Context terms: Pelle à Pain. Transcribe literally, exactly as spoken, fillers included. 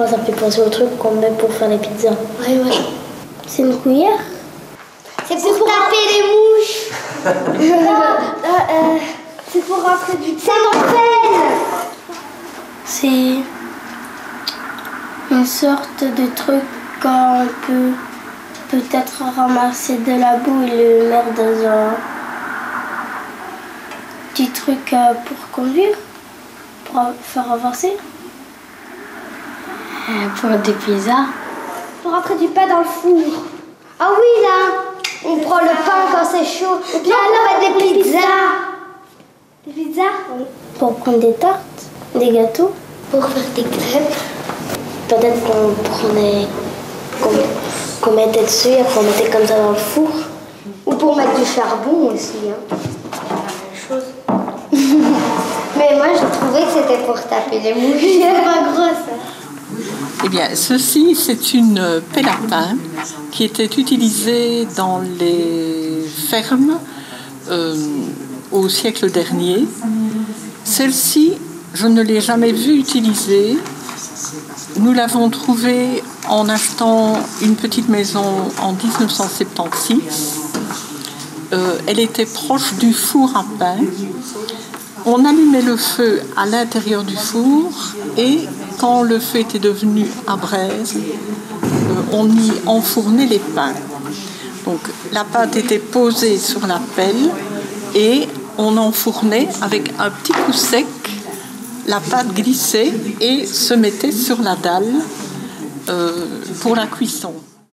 Moi, ça me fait penser au truc qu'on met pour faire les pizzas. Ouais, ouais. C'est une cuillère. C'est pour, pour taper les mouches. euh, euh, C'est pour rentrer du... C'est mon père. C'est une sorte de truc qu'on peut peut-être ramasser de la boue et le mettre dans un petit truc pour conduire, pour faire avancer. Euh, pour des pizzas. Pour rentrer du pain dans le four. Ah oui, là, on prend le pain quand c'est chaud. Et puis là, on met des pizzas. Des pizzas? Oui. Pour prendre des tartes, des gâteaux. Pour faire des crêpes. Peut-être qu'on prenait... qu'on mettait dessus et qu'on mettait comme ça dans le four. Ou pour mettre du charbon aussi. Hein. C'est la même chose. Mais moi, je trouvais que c'était pour taper les mouches. C'est pas gros, ça. Eh bien, ceci, c'est une pelle à pain qui était utilisée dans les fermes euh, au siècle dernier. Celle-ci, je ne l'ai jamais vue utilisée. Nous l'avons trouvée en achetant une petite maison en mille neuf cent soixante-seize. Euh, elle était proche du four à pain. On allumait le feu à l'intérieur du four et quand le feu était devenu à braise, euh, on y enfournait les pains. Donc la pâte était posée sur la pelle et on enfournait avec un petit coup sec. La pâte glissait et se mettait sur la dalle euh, pour la cuisson.